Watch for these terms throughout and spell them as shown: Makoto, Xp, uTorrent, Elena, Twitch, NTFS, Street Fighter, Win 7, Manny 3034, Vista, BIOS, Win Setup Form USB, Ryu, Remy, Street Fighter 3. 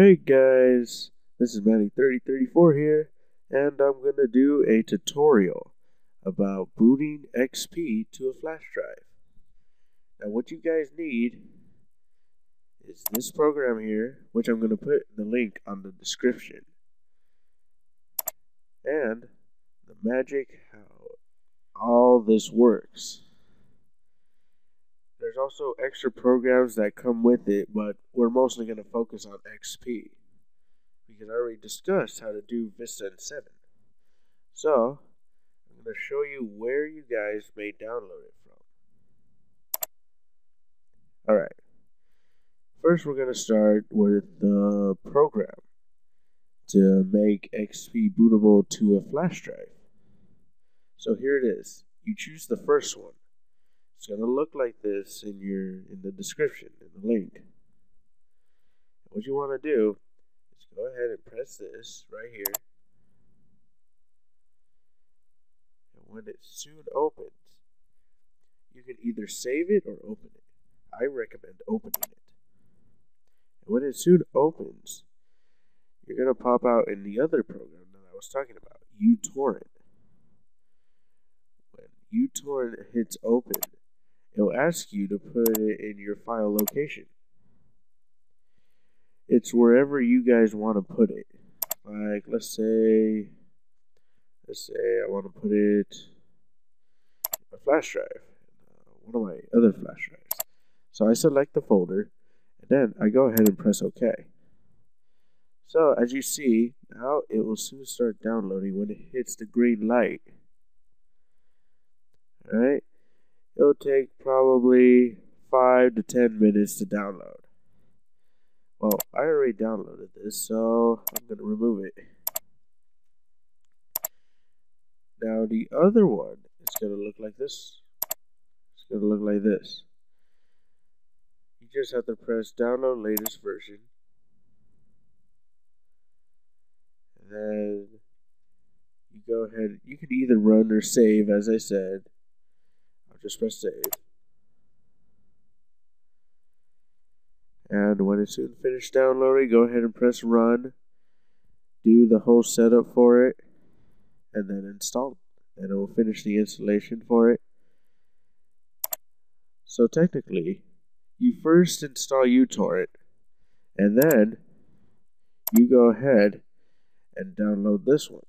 Hey guys, this is Manny 3034 here, and I'm going to do a tutorial about booting XP to a flash drive. Now what you guys need is this program here, which I'm going to put the link on the description, and the magic how all this works. There's also extra programs that come with it, but we're mostly going to focus on XP because I already discussed how to do Vista and 7. So, I'm going to show you where you guys may download it from. Alright. First, we're going to start with the program to make XP bootable to a flash drive. So, here it is. You choose the first one. It's going to look like this in the description, in the link. What you want to do is go ahead and press this right here. And when it soon opens, you can either save it or open it. I recommend opening it. And when it soon opens, you're going to pop out in the other program that I was talking about, uTorrent. When uTorrent hits open, it'll ask you to put it in your file location. It's wherever you guys want to put it. Like, let's say I want to put it in my flash drive, one of my other flash drives. So I select the folder, and then I go ahead and press OK. So as you see, now it will soon start downloading when it hits the green light. All right. It'll take probably 5 to 10 minutes to download. Well, I already downloaded this, so I'm going to remove it. Now the other one is going to look like this. It's going to look like this. You just have to press download latest version. And then you go ahead. You can either run or save, as I said. Just press save, and when it's soon finished downloading, go ahead and press run, do the whole setup for it, and then install it, and it will finish the installation for it. So technically, you first install uTorrent, and then you go ahead and download this one,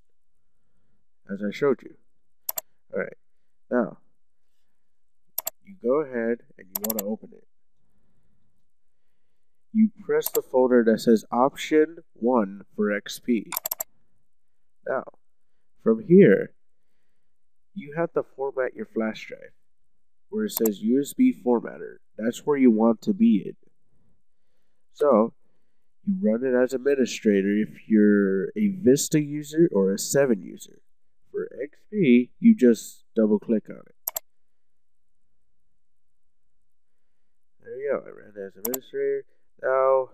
as I showed you. Alright, now you go ahead and you want to open it. You press the folder that says option 1 for XP. Now, from here, you have to format your flash drive where it says USB formatter. That's where you want to be it. So, you run it as administrator if you're a Vista user or a 7 user. For XP, you just double click on it. There you go, I ran it as administrator. Now,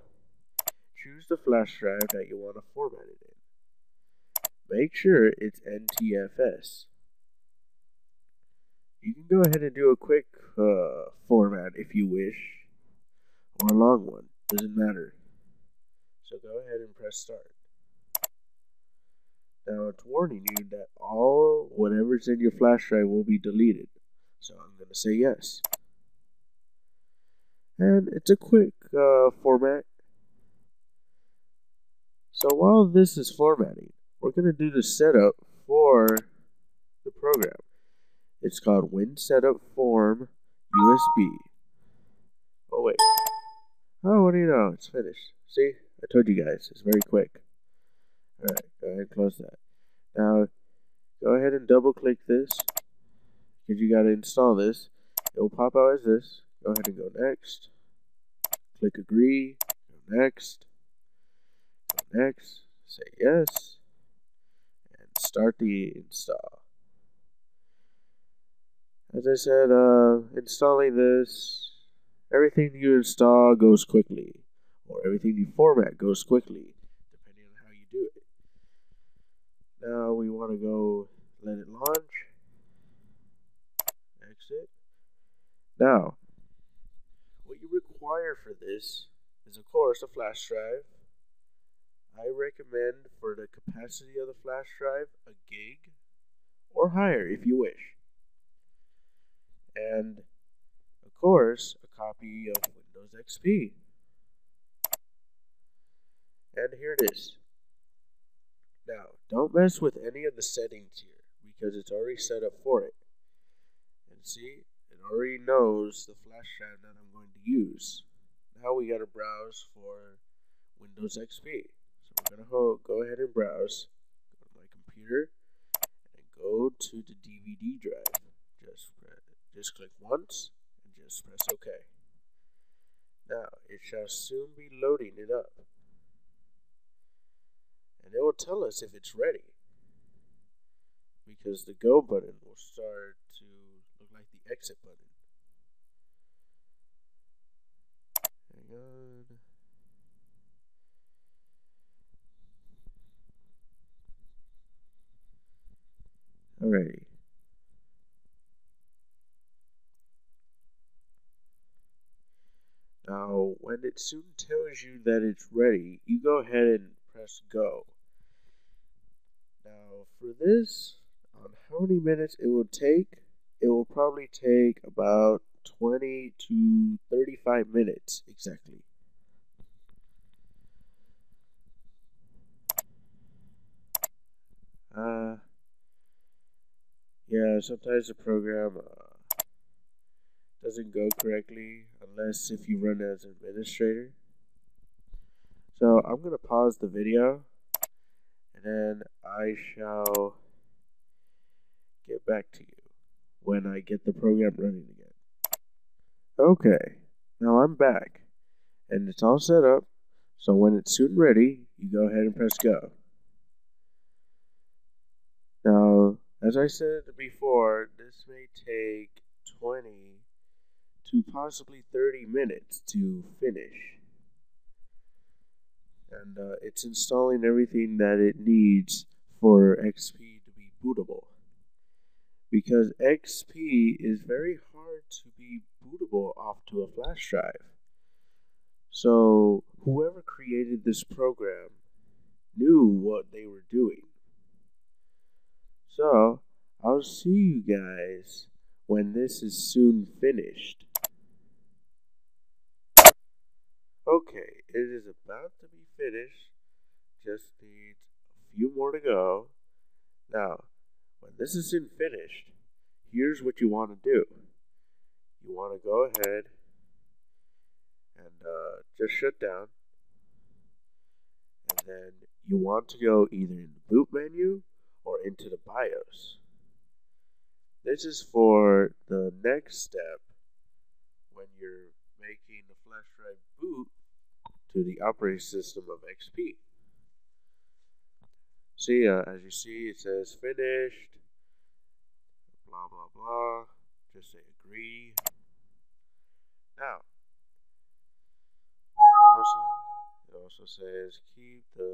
choose the flash drive that you want to format it in. Make sure it's NTFS. You can go ahead and do a quick format if you wish, or a long one, doesn't matter. So go ahead and press start. Now it's warning you that all whatever's in your flash drive will be deleted. So I'm going to say yes. And it's a quick format. So while this is formatting, we're going to do the setup for the program. It's called Win Setup Form USB. Oh wait. Oh, what do you know? It's finished. See? I told you guys. It's very quick. Alright, go ahead and close that. Now, go ahead and double click this, because you got to install this. It will pop out as this. Go ahead and go next, click agree, go next, say yes, and start the install. As I said, installing this, everything you install goes quickly, or everything you format goes quickly, depending on how you do it. Now we want to go let it launch, exit. Now, what you require for this is, of course, a flash drive, I recommend for the capacity of the flash drive, a gig or higher if you wish. And, of course, a copy of Windows XP. And here it is. Now, don't mess with any of the settings here, because it's already set up for it. And see, it already knows the flash drive that I'm going to use. Now we gotta browse for Windows XP. So we're gonna go ahead and browse. Go to my computer and go to the DVD drive. Just click once and just press OK. Now it shall soon be loading it up, and it will tell us if it's ready, because the go button will start to look like the exit button. Hang on. Alrighty. Now, when it soon tells you that it's ready, you go ahead and press go. Now, for this, on how many minutes it will take, it will probably take about 20 to 35 minutes exactly. Yeah, sometimes the program doesn't go correctly unless if you run as an administrator. So I'm going to pause the video and then I shall get back to you when I get the program running again. Okay, now I'm back and it's all set up. So when it's soon ready, you go ahead and press go. Now, as I said before, this may take 20 to possibly 30 minutes to finish. And it's installing everything that it needs for XP to be bootable. Because XP is very hard to be bootable off to a flash drive. So whoever created this program knew what they were doing. So, I'll see you guys when this is soon finished. Okay, it is about to be finished. Just needs a few more to go. Now, when this is soon finished, here's what you want to do. You want to go ahead and just shut down. And then you want to go either in the boot menu or into the BIOS. This is for the next step when you're making the flash drive boot to the operating system of XP. See, as you see, it says finished, blah, blah, blah. Just say agree. Now, it also says keep the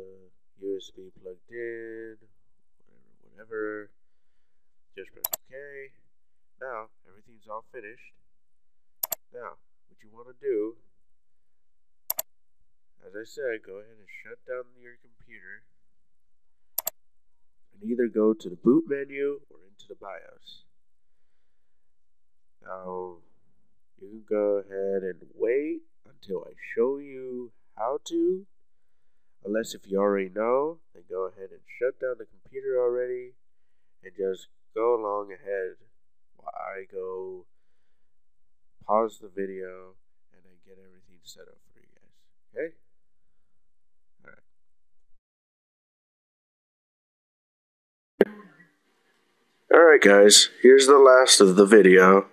USB plugged in, whatever. Just press OK. Now, everything's all finished. Now, what you want to do, as I said, go ahead and shut down your computer and either go to the boot menu or into the BIOS. Now, you can go ahead and wait until I show you how to. Unless if you already know, then go ahead and shut down the computer already and just go along ahead while I go pause the video and then get everything set up for you guys. Okay? All right. All right, guys. Here's the last of the video,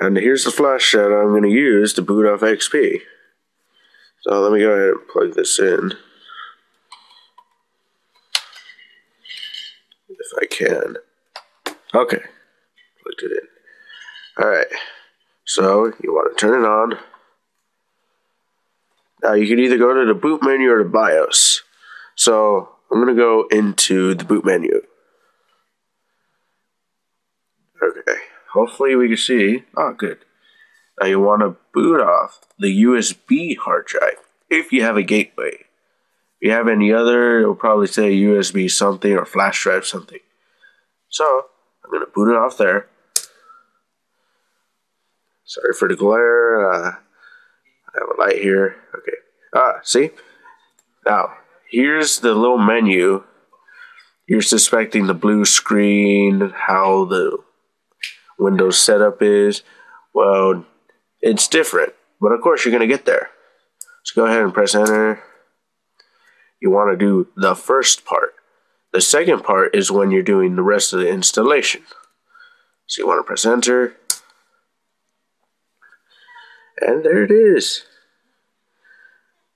and here's the flash that I'm going to use to boot off XP. So let me go ahead and plug this in if I can. Okay, clicked it in. Alright, so you want to turn it on. Now you can either go to the boot menu or the BIOS. So I'm going to go into the boot menu. Okay, hopefully we can see. Oh, good. Now you want to boot off the USB hard drive if you have a gateway. If you have any other, it'll probably say USB something or flash drive something. So I'm gonna boot it off there. Sorry for the glare. I have a light here. Okay. See? Now, here's the little menu. You're suspecting the blue screen, how the Windows setup is. Well, it's different, but of course you're gonna get there. So go ahead and press enter. You wanna do the first part. The second part is when you're doing the rest of the installation. So you wanna press enter. And there it is.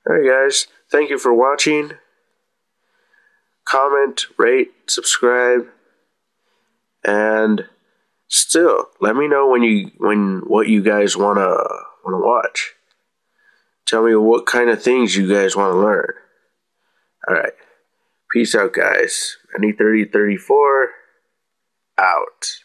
Alright guys, thank you for watching. Comment, rate, subscribe, and still let me know what you guys wanna watch. Tell me what kind of things you guys wanna learn. Alright. Peace out guys. Manny 3034 out.